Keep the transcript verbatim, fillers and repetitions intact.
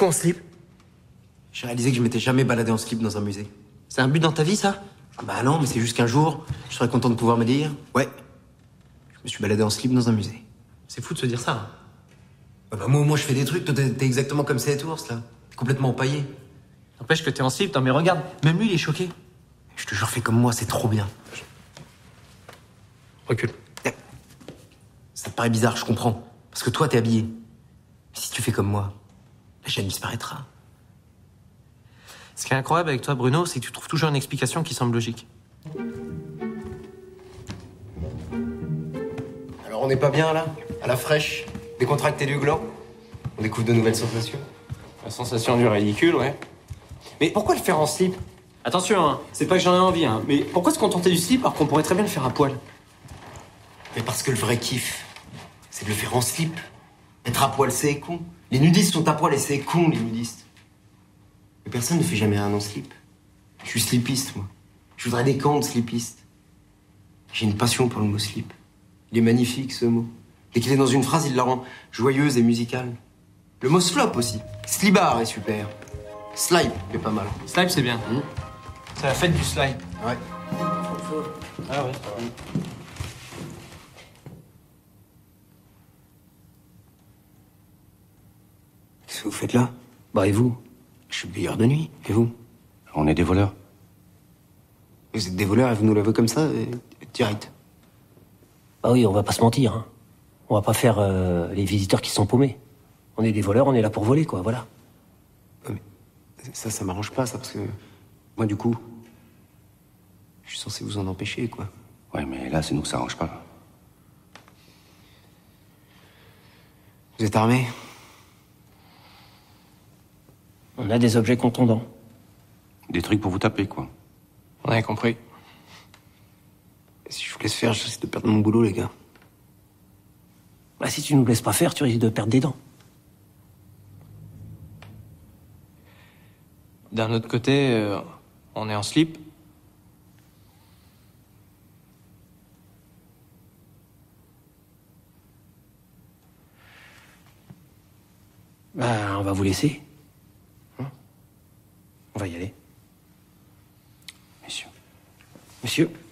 fous en slip? J'ai réalisé que je m'étais jamais baladé en slip dans un musée. C'est un but dans ta vie, ça? Ah bah non, mais c'est juste qu'un jour, je serais content de pouvoir me dire « Ouais, je me suis baladé en slip dans un musée. » C'est fou de se dire ça. Hein. Bah, bah moi, au moins, je fais des trucs. Toi, t'es exactement comme cette ours, là. T'es complètement empaillé. N'empêche que t'es en slip. Non, mais regarde, même lui, il est choqué. Je te jure, fais comme moi, c'est trop bien. Je... Recule. Ça te paraît bizarre, je comprends. Parce que toi, t'es habillé. Mais si tu fais comme moi, la chaîne disparaîtra. Ce qui est incroyable avec toi, Bruno, c'est que tu trouves toujours une explication qui semble logique. Alors on n'est pas bien, là? À la fraîche, décontracté du gland. On découvre de nouvelles sensations. La sensation du ridicule, ouais. Mais pourquoi le faire en slip? Attention, hein, c'est pas que j'en ai envie, hein, mais pourquoi se contenter du slip alors qu'on pourrait très bien le faire à poil? Mais parce que le vrai kiff, c'est de le faire en slip. Être à poil, c'est con. Les nudistes sont à poil et c'est con, les nudistes. Mais personne ne fait jamais rien en slip. Je suis slipiste, moi. Je voudrais des camps de slipistes. J'ai une passion pour le mot slip. Il est magnifique, ce mot. Dès qu'il est dans une phrase, il la rend joyeuse et musicale. Le mot slop aussi. Slibar est super. Slipe est pas mal. Slipe, c'est bien. Mmh. C'est la fête du slipe. Ouais. Ah ouais. Mmh. Qu'est-ce que vous faites là? Bah, et vous? Je suis buveur de nuit. Et vous? On est des voleurs. Vous êtes des voleurs et vous nous l'avez comme ça, euh, direct? Bah oui, on va pas se mentir. Hein. On va pas faire euh, les visiteurs qui sont paumés. On est des voleurs, on est là pour voler, quoi, voilà. Mais ça, ça m'arrange pas, ça, parce que moi, du coup, je suis censé vous en empêcher, quoi. Ouais, mais là, c'est nous que ça arrange pas. Vous êtes armés? On a des objets contondants. Des trucs pour vous taper, quoi. On a compris. Et si je vous laisse faire, je risque de perdre mon boulot, les gars. Bah, si tu nous laisses pas faire, tu risques de perdre des dents. D'un autre côté, euh, on est en slip. Bah, on va vous laisser. On va y aller. Monsieur. Monsieur.